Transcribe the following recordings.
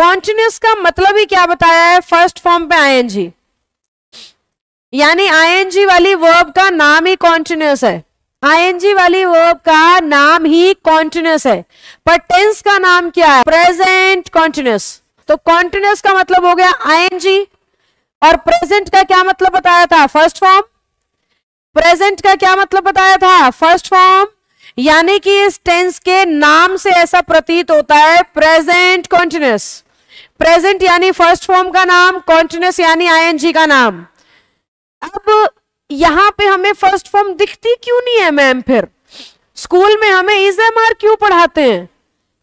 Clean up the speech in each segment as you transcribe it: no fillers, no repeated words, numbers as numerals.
Continuous का मतलब ही क्या बताया है? फर्स्ट फॉर्म पे आईएनजी, यानी आईएनजी वाली वर्ब का नाम ही कॉन्टिन्यूस है। आईएनजी वाली वर्ब का नाम ही कॉन्टिन्यूस है, पर टेंस का नाम क्या है? Present continuous. तो कॉन्टिन्यूस का मतलब हो गया आईएनजी, और प्रेजेंट का क्या मतलब बताया था? First form. प्रेजेंट का क्या मतलब बताया था? फर्स्ट फॉर्म, यानी कि इस टेंस के नाम से ऐसा प्रतीत होता है प्रेजेंट कॉन्टिन्यूस। प्रेजेंट यानी फर्स्ट फॉर्म का नाम, कॉन्टिन्यूस यानी आईएनजी का नाम। अब यहां पे हमें फर्स्ट फॉर्म दिखती क्यों नहीं है मैम? फिर स्कूल में हमें ईज़एमआर क्यों पढ़ाते हैं?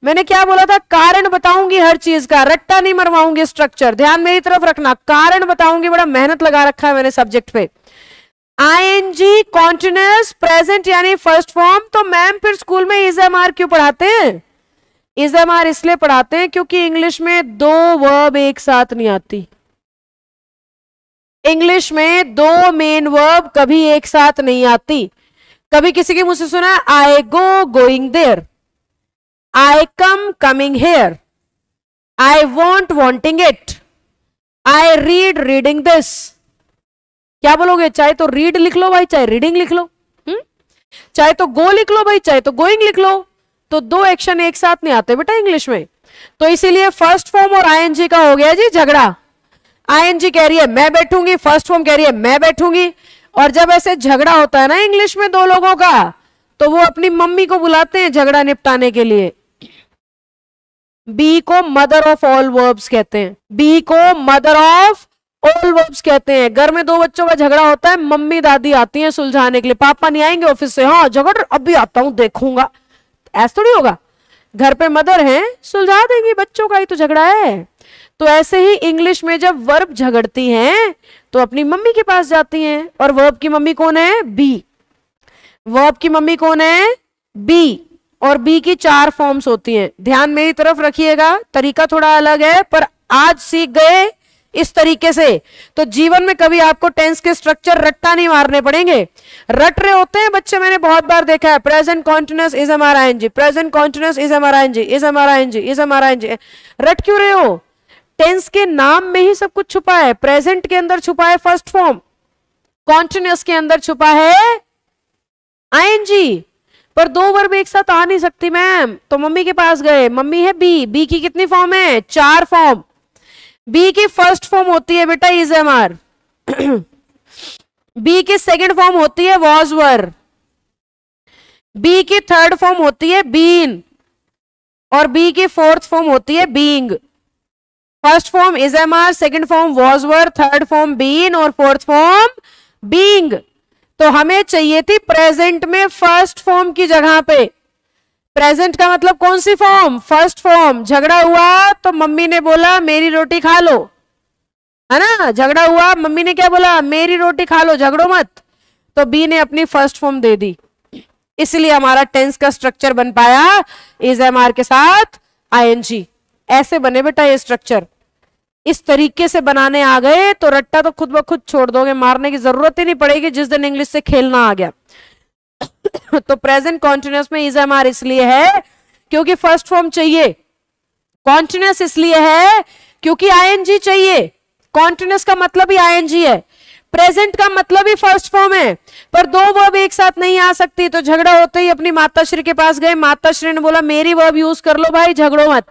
मैंने क्या बोला था? कारण बताऊंगी हर चीज का, रट्टा नहीं मरवाऊंगी। स्ट्रक्चर ध्यान मेरी तरफ रखना, कारण बताऊंगी। बड़ा मेहनत लगा रखा है मैंने सब्जेक्ट पे। आईएनजी, कॉन्टिन्यूस, प्रेजेंट यानी फर्स्ट फॉर्म। तो मैम फिर स्कूल में ईज़एमआर क्यों पढ़ाते हैं? ईज़एमआर इसलिए पढ़ाते हैं क्योंकि इंग्लिश में दो वर्ब एक साथ नहीं आती। इंग्लिश में दो मेन वर्ब कभी एक साथ नहीं आती। कभी किसी के मुंह से सुना है I go going there, I come coming here, I want wanting it, I read reading this. क्या बोलोगे? चाहे तो रीड लिख लो भाई, चाहे रीडिंग लिख लो, चाहे तो गो लिख लो भाई, चाहे तो गोइंग लिख लो। तो दो एक्शन एक साथ नहीं आते बेटा इंग्लिश में। तो इसीलिए फर्स्ट फॉर्म और आईएनजी का हो गया जी झगड़ा। आईएनजी कह रही है मैं बैठूंगी, फर्स्ट फॉर्म कह रही है मैं बैठूंगी। और जब ऐसे झगड़ा होता है ना इंग्लिश में दो लोगों का, तो वो अपनी मम्मी को बुलाते हैं झगड़ा निपटाने के लिए। बी को मदर ऑफ ऑल वर्ब्स कहते हैं। बी को मदर ऑफ ऑल वर्ब्स कहते हैं। घर में दो बच्चों का झगड़ा होता है, मम्मी दादी आती हैं सुलझाने के लिए। पापा नहीं आएंगे ऑफिस से? हाँ झगड़, अभी आता हूं देखूंगा। ऐसा थोड़ी होगा, घर पे मदर हैं सुलझा देंगी, बच्चों का ही तो झगड़ा है। तो ऐसे ही इंग्लिश में जब वर्ब झगड़ती हैं तो अपनी मम्मी के पास जाती हैं। और वर्ब की मम्मी कौन है? बी। वर्ब की मम्मी कौन है? बी। और बी की चार फॉर्म्स होती हैं। ध्यान मेरी तरफ रखिएगा, तरीका थोड़ा अलग है पर आज सीख गए इस तरीके से तो जीवन में कभी आपको टेंस के स्ट्रक्चर रट्टा नहीं मारने पड़ेंगे। रट रहे होते हैं बच्चे, मैंने बहुत बार देखा है। Present continuous is am are ING, present continuous is am are ING, is am are ING, is am are ING. रट क्यों रहे हो? टेंस के नाम में ही सब कुछ छुपा है। प्रेजेंट के अंदर छुपा है फर्स्ट फॉर्म, कॉन्टिन्यूस के अंदर छुपा है आईएनजी, पर दो वर्ब एक साथ आ नहीं सकती मैम। तो मम्मी के पास गए, मम्मी है बी। बी की कितनी फॉर्म है? चार फॉर्म। बी की फर्स्ट फॉर्म होती है बेटा ईज़एमआर। बी की सेकंड फॉर्म होती है वाज वर। बी की थर्ड फॉर्म होती है बीन, और बी की फोर्थ फॉर्म होती है being. First form is am are, second form was were, third form been और फोर्थ फॉर्म बीइंग। तो हमें चाहिए थी प्रेजेंट में फर्स्ट फॉर्म की जगह पे। प्रेजेंट का मतलब कौन सी फॉर्म? First form. झगड़ा हुआ तो मम्मी ने बोला मेरी रोटी खा लो, है ना? झगड़ा हुआ, मम्मी ने क्या बोला? मेरी रोटी खा लो, झगड़ो मत। तो बी ने अपनी फर्स्ट फॉर्म दे दी, इसलिए हमारा टेंस का स्ट्रक्चर बन पाया ईज़एमआर के साथ आईएनजी। ऐसे बने बेटा ये स्ट्रक्चर। इस तरीके से बनाने आ गए तो रट्टा तो खुद ब खुद छोड़ दोगे, मारने की जरूरत ही नहीं पड़ेगी जिस दिन इंग्लिश से खेलना आ गया। तो प्रेजेंट कॉन्टिन्यूस में ईज़एमआर इसलिए है क्योंकि फर्स्ट फॉर्म चाहिए, कॉन्टिन्यूस इसलिए है क्योंकि आईएनजी चाहिए। कॉन्टिन्यूस का मतलब ही आईएनजी है, प्रेजेंट का मतलब ही फर्स्ट फॉर्म है, पर दो वर्ब एक साथ नहीं आ सकती। तो झगड़ा होते ही अपनी माताश्री के पास गए, माताश्री ने बोला मेरी वर्ब यूज कर लो भाई, झगड़ो मत।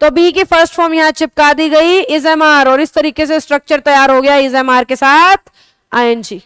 तो बी की फर्स्ट फॉर्म यहाँ चिपका दी गई ईज़एमआर, और इस तरीके से स्ट्रक्चर तैयार हो गया ईज़एमआर के साथ आईएनजी।